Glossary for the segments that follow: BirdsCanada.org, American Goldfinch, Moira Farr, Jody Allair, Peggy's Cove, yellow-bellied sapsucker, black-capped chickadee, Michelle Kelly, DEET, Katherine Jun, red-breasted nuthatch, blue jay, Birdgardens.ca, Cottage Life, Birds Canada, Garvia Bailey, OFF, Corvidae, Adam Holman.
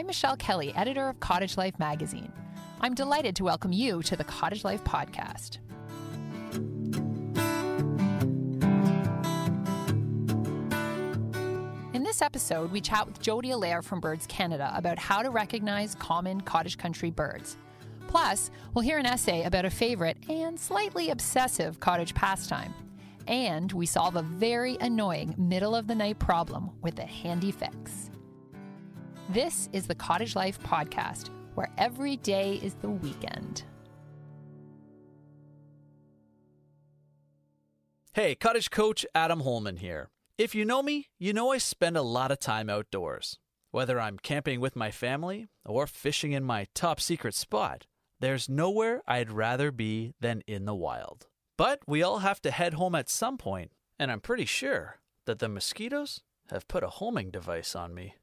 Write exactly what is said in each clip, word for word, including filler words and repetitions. I'm Michelle Kelly, editor of Cottage Life magazine. I'm delighted to welcome you to the Cottage Life podcast. In this episode, we chat with Jody Allair from Birds Canada about how to recognize common cottage country birds. Plus, we'll hear an essay about a favorite and slightly obsessive cottage pastime. And we solve a very annoying middle-of-the-night problem with a handy fix. This is the Cottage Life podcast, where every day is the weekend. Hey, cottage coach Adam Holman here. If you know me, you know I spend a lot of time outdoors. Whether I'm camping with my family or fishing in my top-secret spot, there's nowhere I'd rather be than in the wild. But we all have to head home at some point, and I'm pretty sure that the mosquitoes have put a homing device on me,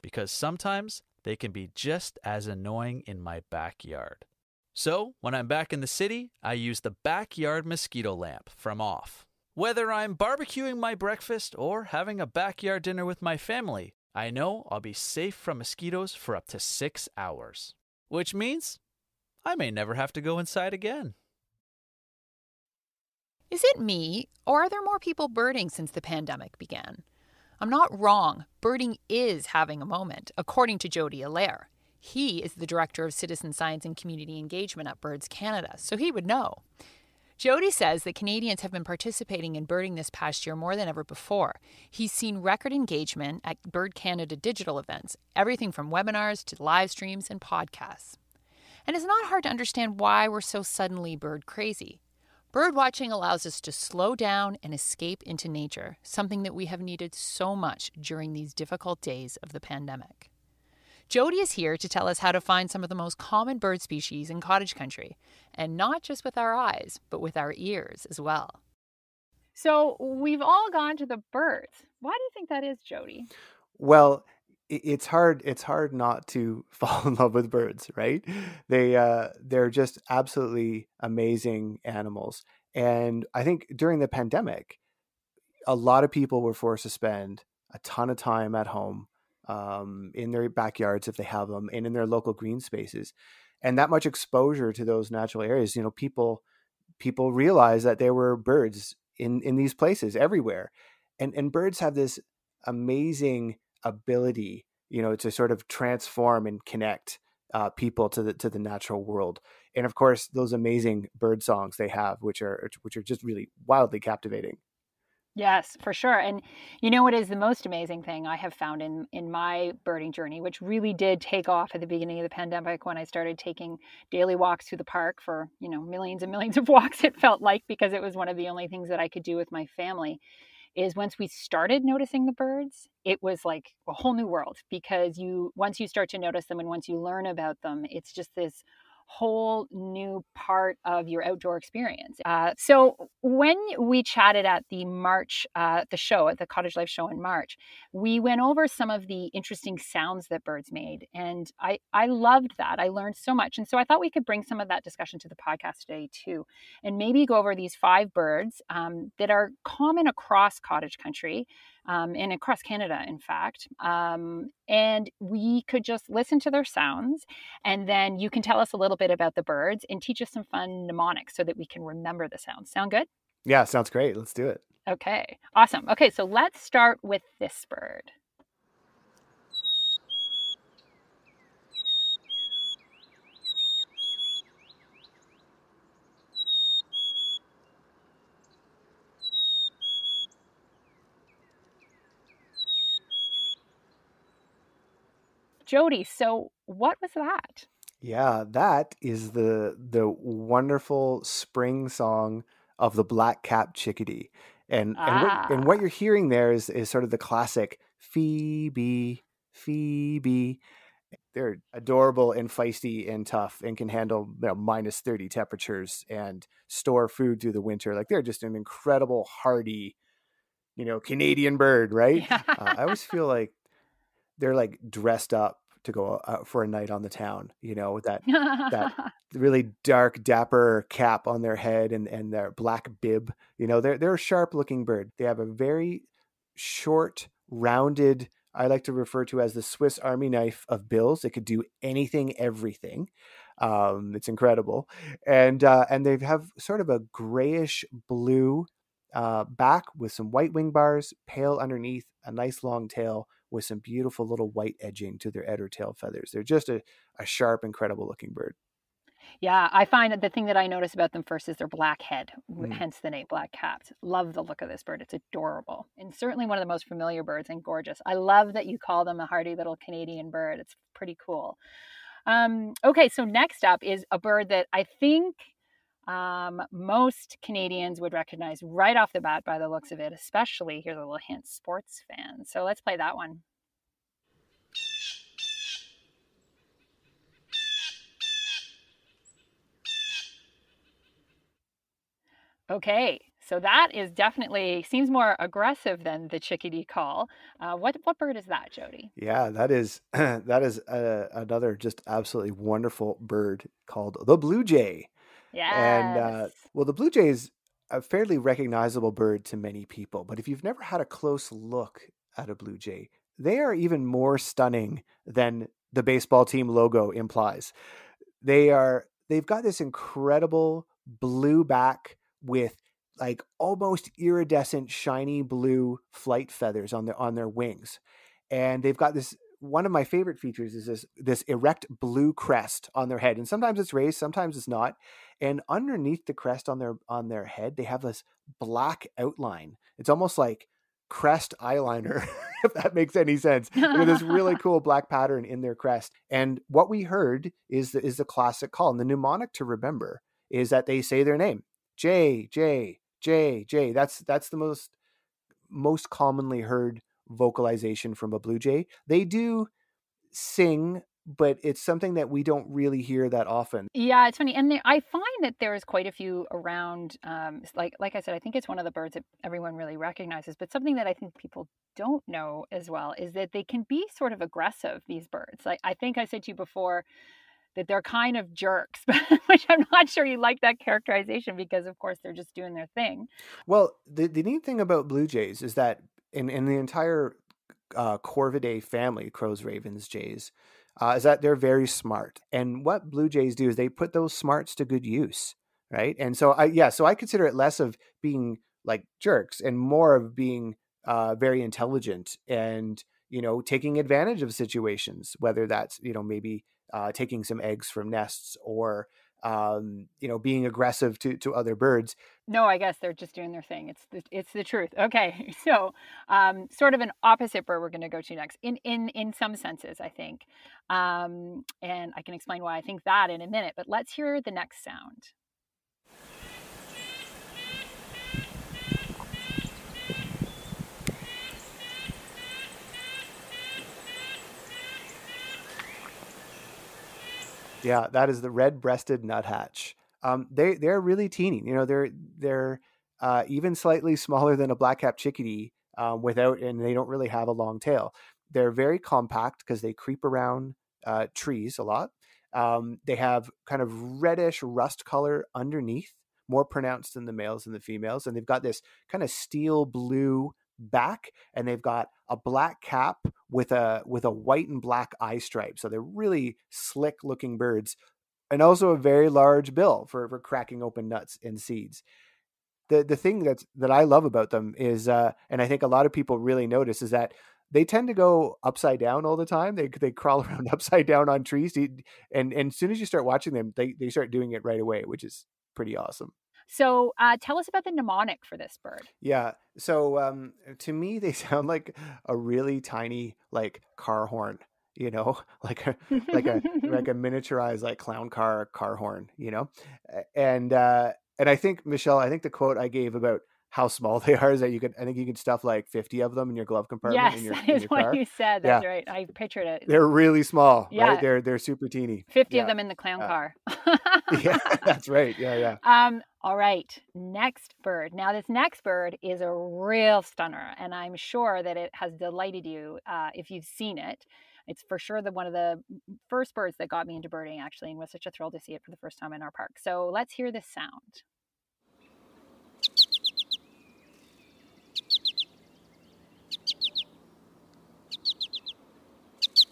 because sometimes they can be just as annoying in my backyard. So when I'm back in the city, I use the backyard mosquito lamp from OFF. Whether I'm barbecuing my breakfast or having a backyard dinner with my family, I know I'll be safe from mosquitoes for up to six hours, which means I may never have to go inside again. Is it me, or are there more people birding since the pandemic began? I'm not wrong. Birding is having a moment, according to Jody Allair. He is the Director of Citizen Science and Community Engagement at Birds Canada, so he would know. Jody says that Canadians have been participating in birding this past year more than ever before. He's seen record engagement at Bird Canada digital events, everything from webinars to live streams and podcasts. And it's not hard to understand why we're so suddenly bird crazy. Birdwatching allows us to slow down and escape into nature, something that we have needed so much during these difficult days of the pandemic. Jody is here to tell us how to find some of the most common bird species in cottage country, and not just with our eyes, but with our ears as well. So we've all gone to the birds. Why do you think that is, Jody? Well, it's hard. It's hard not to fall in love with birds, right? They uh, they're just absolutely amazing animals. And I think during the pandemic, a lot of people were forced to spend a ton of time at home, um, in their backyards if they have them, and in their local green spaces. And that much exposure to those natural areas, you know, people people realized that there were birds in in these places everywhere, and and birds have this amazing ability, you know, to sort of transform and connect uh, people to the to the natural world, and of course those amazing bird songs they have, which are which are just really wildly captivating. Yes, for sure. And you know what is the most amazing thing I have found in in my birding journey, which really did take off at the beginning of the pandemic when I started taking daily walks through the park for, you know, millions and millions of walks, it felt like, because it was one of the only things that I could do with my family. Is once we started noticing the birds, it was like a whole new world, because you once you start to notice them and once you learn about them, it's just this whole new part of your outdoor experience. Uh, so when we chatted at the March, uh, the show, at the Cottage Life show in March, we went over some of the interesting sounds that birds made. And I, I loved that. I learned so much. And so I thought we could bring some of that discussion to the podcast today too, and maybe go over these five birds um, that are common across cottage country, Um, and across Canada, in fact. Um, and we could just listen to their sounds, and then you can tell us a little bit about the birds and teach us some fun mnemonics so that we can remember the sounds. Sound good? Yeah, sounds great. Let's do it. Okay, awesome. Okay, so let's start with this bird. Jody, so what was that? Yeah, that is the the wonderful spring song of the black-capped chickadee. And ah. and, what, and what you're hearing there is, is sort of the classic Phoebe, Phoebe. They're adorable and feisty and tough, and can handle, you know, minus thirty temperatures and store food through the winter. Like, they're just an incredible, hardy, you know, Canadian bird, right? Yeah. Uh, I always feel like they're like dressed up to go out for a night on the town, you know, with that that really dark, dapper cap on their head and, and their black bib. You know, they're they're a sharp looking bird. They have a very short, rounded I like to refer to as the Swiss Army knife of bills. It could do anything, everything. Um, it's incredible. And uh, and they have sort of a grayish blue uh, back with some white wing bars, pale underneath, a nice long tail with some beautiful little white edging to their edder tail feathers. They're just a, a sharp, incredible looking bird. Yeah, I find that the thing that I notice about them first is their black head, mm. hence the name black-capped. Love the look of this bird. It's adorable and certainly one of the most familiar birds and gorgeous. I love that you call them a hardy little Canadian bird. It's pretty cool. Um, okay, so next up is a bird that I think um, most Canadians would recognize right off the bat by the looks of it, especially, here's a little hint, sports fans. So let's play that one. Okay, so that is definitely, seems more aggressive than the chickadee call. Uh, what what bird is that, Jody? Yeah, that is that is uh, another just absolutely wonderful bird called the blue jay. Yeah. And uh, well, the blue jay is a fairly recognizable bird to many people, but if you've never had a close look at a blue jay, they are even more stunning than the baseball team logo implies. They are they've got this incredible blue back with like almost iridescent, shiny blue flight feathers on their on their wings. And they've got this, one of my favorite features is this, this erect blue crest on their head. And sometimes it's raised, sometimes it's not. And underneath the crest on their on their head, they have this black outline. It's almost like crest eyeliner, if that makes any sense. There's this really cool black pattern in their crest. And what we heard is the, is the classic call. And the mnemonic to remember is that they say their name. Jay, Jay, Jay, Jay. That's that's the most most commonly heard vocalization from a blue jay. They do sing, but it's something that we don't really hear that often. Yeah, it's funny, and they, I find that there is quite a few around. Um, like like I said, I think it's one of the birds that everyone really recognizes. But something that I think people don't know as well is that they can be sort of aggressive. These birds, like I think I said to you before, that they're kind of jerks, which I'm not sure you like that characterization because, of course, they're just doing their thing. Well, the, the neat thing about blue jays is that in, in the entire uh, Corvidae family, crows, ravens, jays, uh, is that they're very smart. And what blue jays do is they put those smarts to good use, right? And so, I yeah, so I consider it less of being like jerks and more of being uh, very intelligent and, you know, taking advantage of situations, whether that's, you know, maybe Uh, taking some eggs from nests or, um, you know, being aggressive to, to other birds. No, I guess they're just doing their thing. It's the, it's the truth. Okay. So um, sort of an opposite bird we're going to go to next in, in, in some senses, I think. Um, and I can explain why I think that in a minute, but let's hear the next sound. Yeah, that is the red-breasted nuthatch. Um, they they're really teeny. You know, they're they're uh, even slightly smaller than a black-capped chickadee. Uh, without, and they don't really have a long tail. They're very compact because they creep around uh, trees a lot. Um, they have kind of reddish rust color underneath, more pronounced than the males and the females. And they've got this kind of steel blue back, and they've got a black cap with a with a white and black eye stripe. So they're really slick looking birds, and also a very large bill for, for cracking open nuts and seeds. The the thing that's that I love about them is uh and I think a lot of people really notice is that they tend to go upside down all the time. They they crawl around upside down on trees to eat, and and as soon as you start watching them, they, they start doing it right away, which is pretty awesome. So uh, tell us about the mnemonic for this bird. Yeah. So um, to me, they sound like a really tiny, like car horn, you know, like a, like a, like a miniaturized, like clown car, car horn, you know? And, uh, and I think Michelle, I think the quote I gave about how small they are is that you could, I think you could stuff like fifty of them in your glove compartment. Yes, in your, that is in your what car. You said. That's yeah. right. I pictured it. They're really small, yeah. right? They're, they're super teeny. fifty yeah. of them in the clown uh, car. yeah, that's right. Yeah. Yeah. Um, All right, next bird. Now, this next bird is a real stunner, and I'm sure that it has delighted you uh, if you've seen it. It's for sure the, one of the first birds that got me into birding, actually, and was such a thrill to see it for the first time in our park. So let's hear this sound.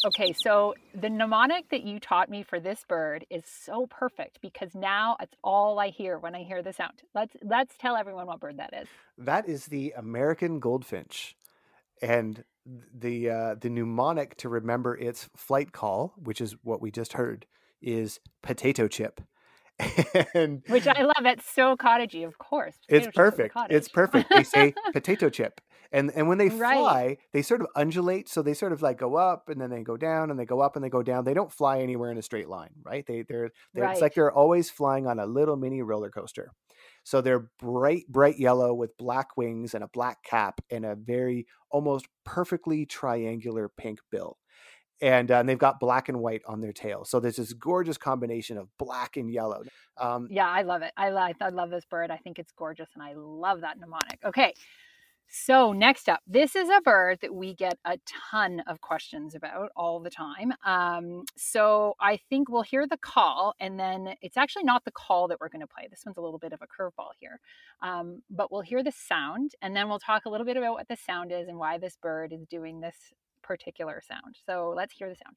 Okay, so the mnemonic that you taught me for this bird is so perfect because now it's all I hear when I hear the sound. Let's let's tell everyone what bird that is. That is the American Goldfinch, and the uh, the mnemonic to remember its flight call, which is what we just heard, is potato chip. And which I love. It's so cottagey, of course. Potato it's perfect. It's perfect. They say potato chip. And and when they right. fly, they sort of undulate. So they sort of like go up and then they go down and they go up and they go down. They don't fly anywhere in a straight line, right? They, they're, they're right. It's like they're always flying on a little mini roller coaster. So they're bright, bright yellow with black wings and a black cap and a very almost perfectly triangular pink bill. And, uh, and they've got black and white on their tail. So there's this gorgeous combination of black and yellow. Um, yeah, I love it. I, lo- I love this bird. I think it's gorgeous. And I love that mnemonic. Okay. So next up, this is a bird that we get a ton of questions about all the time. Um, so I think we'll hear the call, and then it's actually not the call that we're going to play. This one's a little bit of a curveball here, um, but we'll hear the sound, and then we'll talk a little bit about what the sound is and why this bird is doing this particular sound. So let's hear the sound.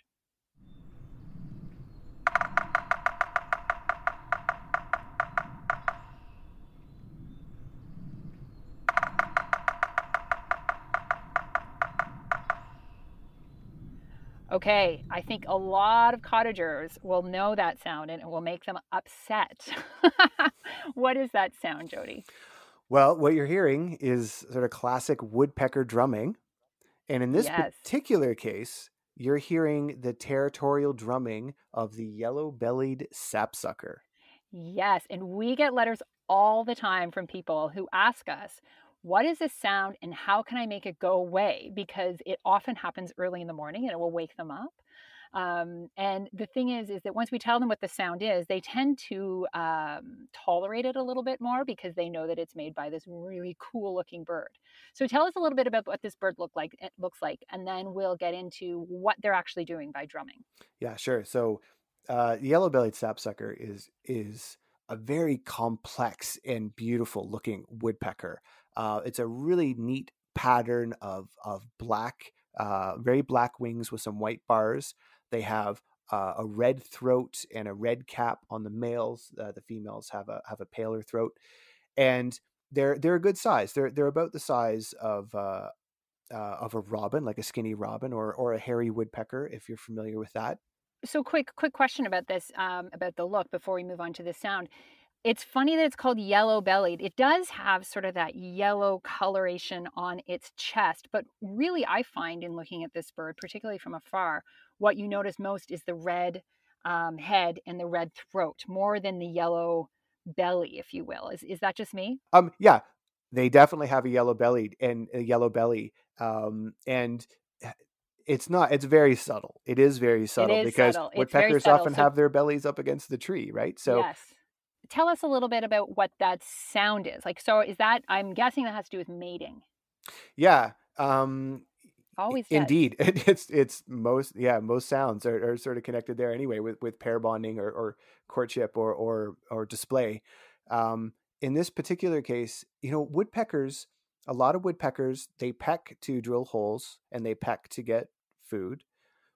Okay, I think a lot of cottagers will know that sound and it will make them upset. What is that sound, Jody? Well, what you're hearing is sort of classic woodpecker drumming. And in this yes. particular case, you're hearing the territorial drumming of the yellow-bellied sapsucker. Yes, and we get letters all the time from people who ask us, what is this sound and how can I make it go away? Because it often happens early in the morning and it will wake them up. Um, and the thing is, is that once we tell them what the sound is, they tend to um, tolerate it a little bit more because they know that it's made by this really cool looking bird. So tell us a little bit about what this bird look like, it looks like, and then we'll get into what they're actually doing by drumming. Yeah, sure. So uh, the yellow-bellied sapsucker is is a very complex and beautiful looking woodpecker. Uh, it's a really neat pattern of of black, uh, very black wings with some white bars. They have uh, a red throat and a red cap on the males. Uh, the females have a have a paler throat, and they're they're a good size. They're they're about the size of uh, uh, of a robin, like a skinny robin, or or a hairy woodpecker, if you're familiar with that. So quick quick question about this um, about the look before we move on to the sound. It's funny that it's called yellow-bellied. It does have sort of that yellow coloration on its chest, but really I find in looking at this bird, particularly from afar, what you notice most is the red um, head and the red throat, more than the yellow belly, if you will. Is is that just me? Um, yeah, they definitely have a yellow-bellied and a yellow belly, um, and it's not, it's very subtle. It is very subtle is because subtle. woodpeckers subtle, often so... have their bellies up against the tree, right? So. Yes. Tell us a little bit about what that sound is. Like, so is that, I'm guessing that has to do with mating. Yeah. Um, Always does. Indeed. It's, it's most, yeah, most sounds are, are sort of connected there anyway with, with pair bonding or, or courtship or, or, or display. Um, in this particular case, you know, woodpeckers, a lot of woodpeckers, they peck to drill holes and they peck to get food,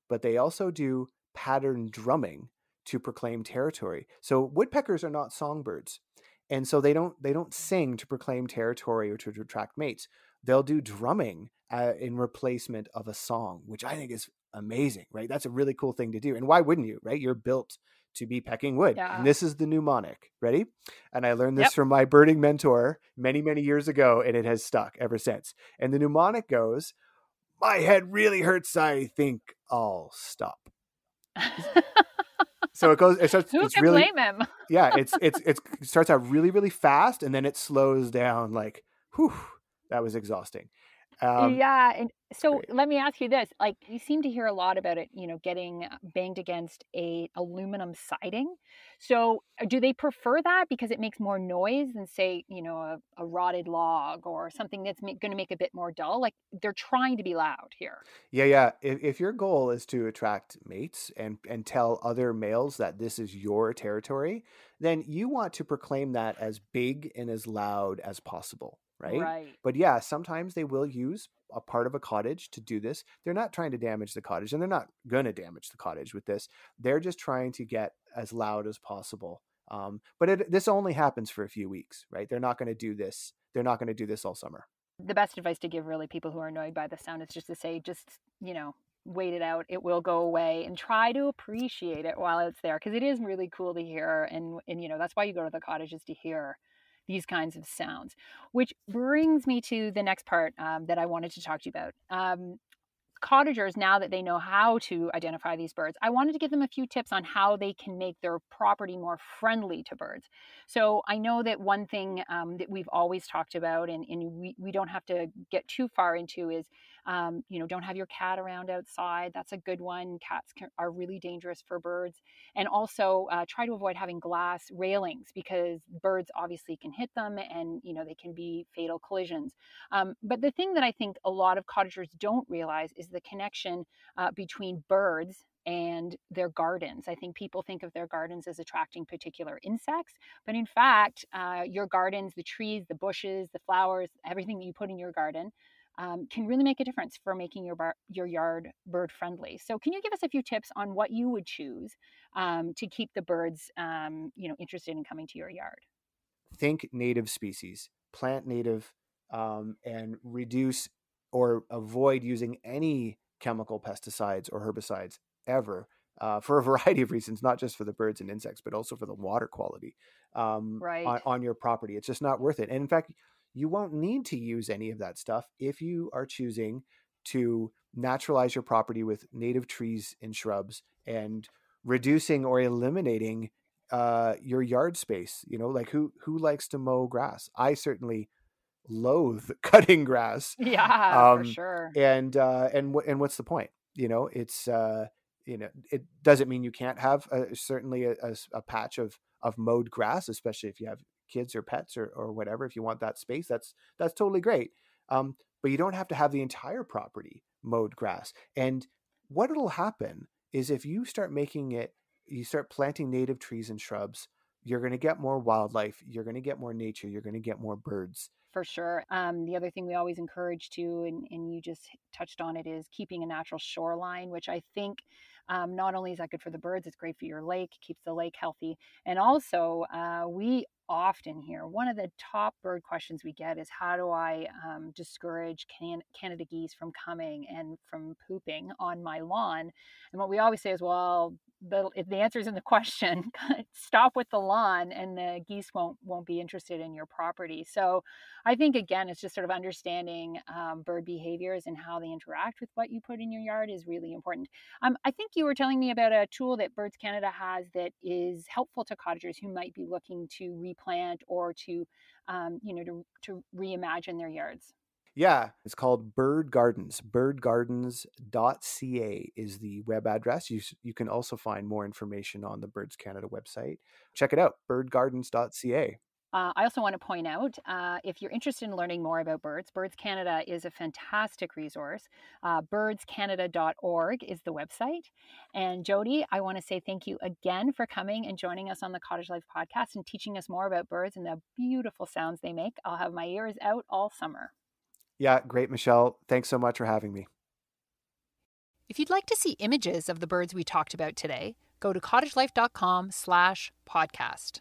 but they also do pattern drumming to proclaim territory. So woodpeckers are not songbirds. And so they don't they don't sing to proclaim territory or to attract mates. They'll do drumming uh, in replacement of a song, which I think is amazing, right? That's a really cool thing to do. And why wouldn't you, right? You're built to be pecking wood. Yeah. And this is the mnemonic, ready? And I learned this yep. from my birding mentor many, many years ago, and it has stuck ever since. And the mnemonic goes, my head really hurts, I think I'll stop. So it goes. It starts, Who it's can really, blame him? yeah, it's it's it's it starts out really really fast, and then it slows down. Like, whew, that was exhausting. Um, yeah, and so great. Let me ask you this: like, you seem to hear a lot about it, you know, getting banged against a aluminum siding. So, do they prefer that because it makes more noise than, say, you know, a, a rotted log or something that's going to make it a bit more dull? Like, they're trying to be loud here. Yeah, yeah. If, if your goal is to attract mates and and tell other males that this is your territory, then you want to proclaim that as big and as loud as possible. right? Right. But yeah, sometimes they will use a part of a cottage to do this. They're not trying to damage the cottage, and they're not going to damage the cottage with this. They're just trying to get as loud as possible. Um, but it, this only happens for a few weeks, right? They're not going to do this. They're not going to do this all summer. The best advice to give really people who are annoyed by the sound is just to say, just, you know, wait it out. It will go away, and try to appreciate it while it's there. Cause it is really cool to hear. And, and, you know, that's why you go to the cottage, is to hear these kinds of sounds, which brings me to the next part um, that I wanted to talk to you about. Um, cottagers, now that they know how to identify these birds, I wanted to give them a few tips on how they can make their property more friendly to birds. So I know that one thing um, that we've always talked about, and, and we, we don't have to get too far into, is um, you know, don't have your cat around outside. That's a good one. Cats can, are really dangerous for birds. And also uh, try to avoid having glass railings, because birds obviously can hit them, and you know, they can be fatal collisions. Um, but the thing that I think a lot of cottagers don't realize is the connection uh, between birds and their gardens. I think people think of their gardens as attracting particular insects, but in fact, uh, your gardens, the trees, the bushes, the flowers, everything that you put in your garden um, can really make a difference for making your, bar- your yard bird friendly. So can you give us a few tips on what you would choose um, to keep the birds um, you know, interested in coming to your yard? Think native species, plant native, um, and reduce or avoid using any chemical pesticides or herbicides ever, uh, for a variety of reasons, not just for the birds and insects, but also for the water quality um, right. on, on your property. It's just not worth it. And in fact, you won't need to use any of that stuff if you are choosing to naturalize your property with native trees and shrubs, and reducing or eliminating uh, your yard space. You know, like who, who likes to mow grass? I certainly loathe cutting grass. Yeah, um, for sure. And uh, and what and what's the point? You know, it's uh, you know, it doesn't mean you can't have a, certainly a, a, a patch of of mowed grass, especially if you have kids or pets or or whatever. If you want that space, that's that's totally great. Um, but you don't have to have the entire property mowed grass. And what it'll happen is, if you start making it, you start planting native trees and shrubs, you're going to get more wildlife, you're going to get more nature, you're going to get more birds. For sure. Um, the other thing we always encourage too, and, and you just touched on it, is keeping a natural shoreline, which I think um, not only is that good for the birds, it's great for your lake, keeps the lake healthy. And also uh, we often hear, one of the top bird questions we get is, how do I um, discourage can- Canada geese from coming and from pooping on my lawn? And what we always say is, well, the, if the answer is in the question, stop with the lawn, and the geese won't won't be interested in your property. So I think, again, it's just sort of understanding um, bird behaviors and how they interact with what you put in your yard is really important. Um, I think you were telling me about a tool that Birds Canada has that is helpful to cottagers who might be looking to replant or to, um, you know, to, to reimagine their yards. Yeah, it's called Bird Gardens. Bird Gardens dot C A is the web address. You you can also find more information on the Birds Canada website. Check it out, bird gardens dot C A. Uh, I also want to point out, uh, if you're interested in learning more about birds, Birds Canada is a fantastic resource. Uh, Birds Canada dot org is the website. And Jody, I want to say thank you again for coming and joining us on the Cottage Life podcast and teaching us more about birds and the beautiful sounds they make. I'll have my ears out all summer. Yeah, great, Michelle. Thanks so much for having me. If you'd like to see images of the birds we talked about today, go to cottage life dot com slash podcast.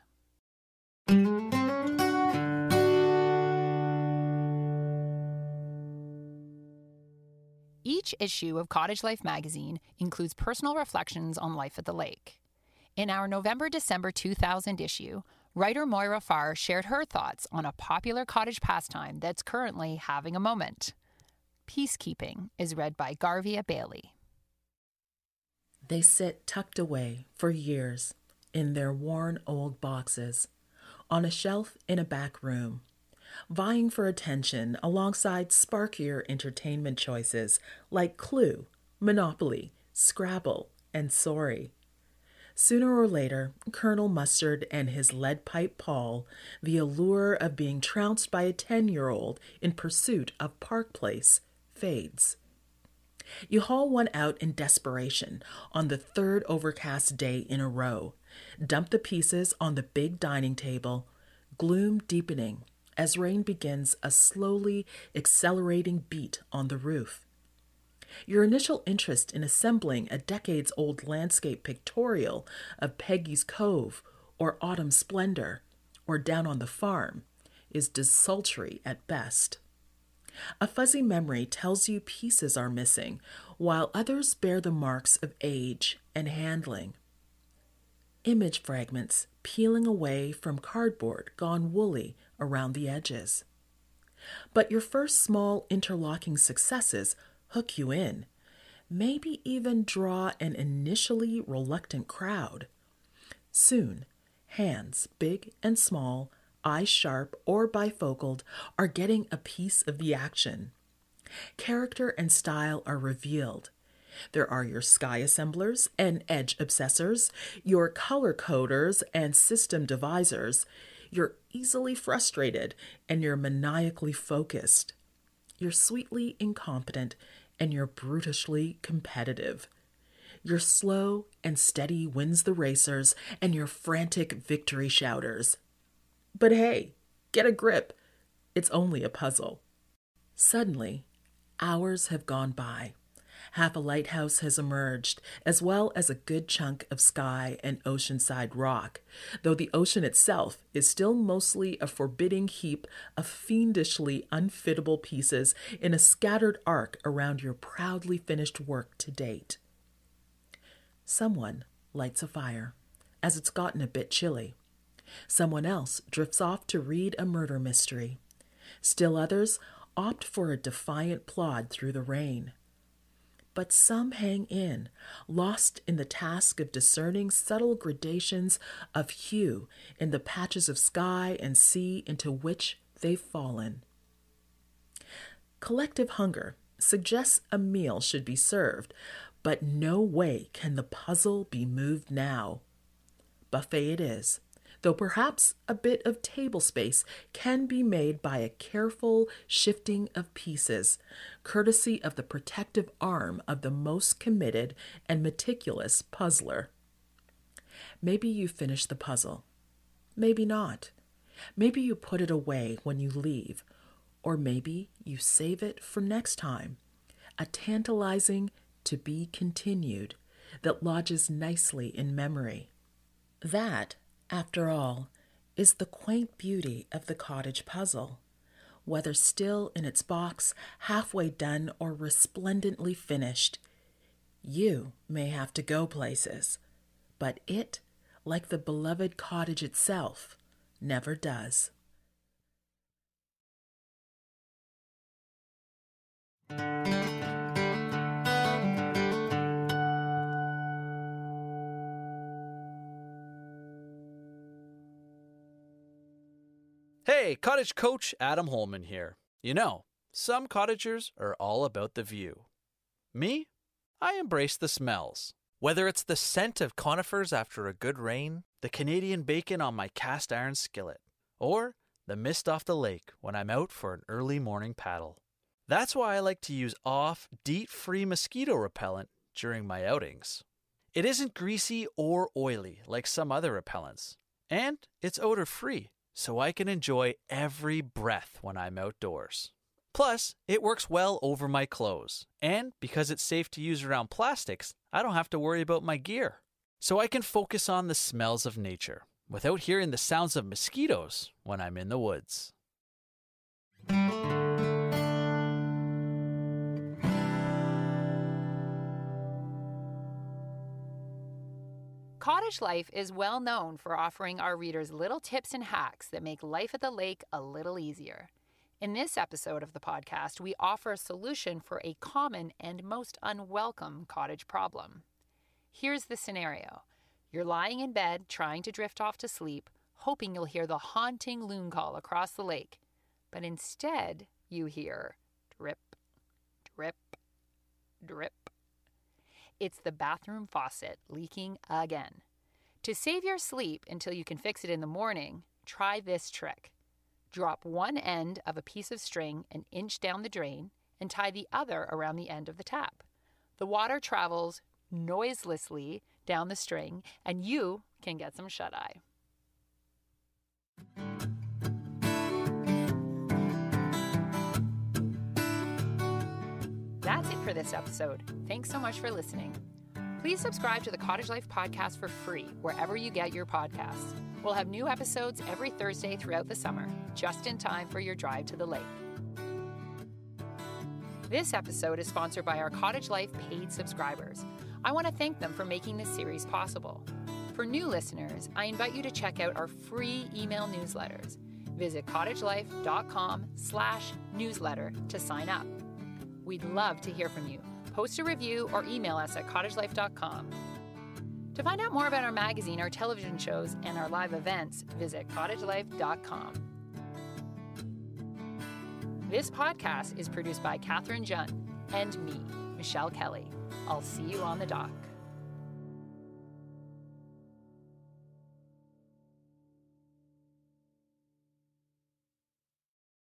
Each issue of Cottage Life magazine includes personal reflections on life at the lake. In our November-December two thousand issue, writer Moira Farr shared her thoughts on a popular cottage pastime that's currently having a moment. Peacekeeping is read by Garvia Bailey. They sit tucked away for years in their worn old boxes, on a shelf in a back room, vying for attention alongside sparkier entertainment choices like Clue, Monopoly, Scrabble, and Sorry. Sooner or later, Colonel Mustard and his lead pipe Paul, the allure of being trounced by a ten-year-old in pursuit of Park Place, fades. You haul one out in desperation on the third overcast day in a row, dump the pieces on the big dining table, gloom deepening as rain begins a slowly accelerating beat on the roof. Your initial interest in assembling a decades-old landscape pictorial of Peggy's Cove or Autumn Splendor or Down on the Farm is desultory at best. A fuzzy memory tells you pieces are missing, while others bear the marks of age and handling. Image fragments peeling away from cardboard gone woolly around the edges. But your first small interlocking successes hook you in, maybe even draw an initially reluctant crowd. Soon, hands, big and small, eyes sharp or bifocal, are getting a piece of the action. Character and style are revealed. There are your sky assemblers and edge obsessors, your color coders and system devisers, your easily frustrated and your maniacally focused, your sweetly incompetent and your brutishly competitive. Your slow and steady wins the racers and your frantic victory shouters. But hey, get a grip. It's only a puzzle. Suddenly, hours have gone by. Half a lighthouse has emerged, as well as a good chunk of sky and oceanside rock, though the ocean itself is still mostly a forbidding heap of fiendishly unfittable pieces in a scattered arc around your proudly finished work to date. Someone lights a fire, as it's gotten a bit chilly. Someone else drifts off to read a murder mystery. Still others opt for a defiant plod through the rain. But some hang in, lost in the task of discerning subtle gradations of hue in the patches of sky and sea into which they've fallen. Collective hunger suggests a meal should be served, but no way can the puzzle be moved now. Buffet it is, though perhaps a bit of table space can be made by a careful shifting of pieces, courtesy of the protective arm of the most committed and meticulous puzzler. Maybe you finish the puzzle. Maybe not. Maybe you put it away when you leave, or maybe you save it for next time, a tantalizing to be continued that lodges nicely in memory. That, after all, is the quaint beauty of the cottage puzzle, whether still in its box, halfway done, or resplendently finished. You may have to go places, but it, like the beloved cottage itself, never does. Hey, cottage coach Adam Holman here. You know, some cottagers are all about the view. Me? I embrace the smells. Whether it's the scent of conifers after a good rain, the Canadian bacon on my cast iron skillet, or the mist off the lake when I'm out for an early morning paddle. That's why I like to use OFF DEET-free mosquito repellent during my outings. It isn't greasy or oily like some other repellents, and it's odor-free, so I can enjoy every breath when I'm outdoors. Plus, it works well over my clothes, and because it's safe to use around plastics, I don't have to worry about my gear. So I can focus on the smells of nature, without hearing the sounds of mosquitoes when I'm in the woods. Cottage Life is well known for offering our readers little tips and hacks that make life at the lake a little easier. In this episode of the podcast, we offer a solution for a common and most unwelcome cottage problem. Here's the scenario. You're lying in bed, trying to drift off to sleep, hoping you'll hear the haunting loon call across the lake. But instead, you hear drip, drip, drip. It's the bathroom faucet leaking again. To save your sleep until you can fix it in the morning, try this trick. Drop one end of a piece of string an inch down the drain and tie the other around the end of the tap. The water travels noiselessly down the string and you can get some shut-eye. it for this episode. Thanks so much for listening. Please subscribe to the Cottage Life podcast for free wherever you get your podcasts. We'll have new episodes every Thursday throughout the summer, just in time for your drive to the lake. This episode is sponsored by our Cottage Life paid subscribers. I want to thank them for making this series possible. For new listeners, I invite you to check out our free email newsletters. Visit cottagelife dot com slash newsletter to sign up. We'd love to hear from you. Post a review or email us at cottagelife dot com. To find out more about our magazine, our television shows, and our live events, visit cottagelife dot com. This podcast is produced by Katherine Jun and me, Michelle Kelly. I'll see you on the dock.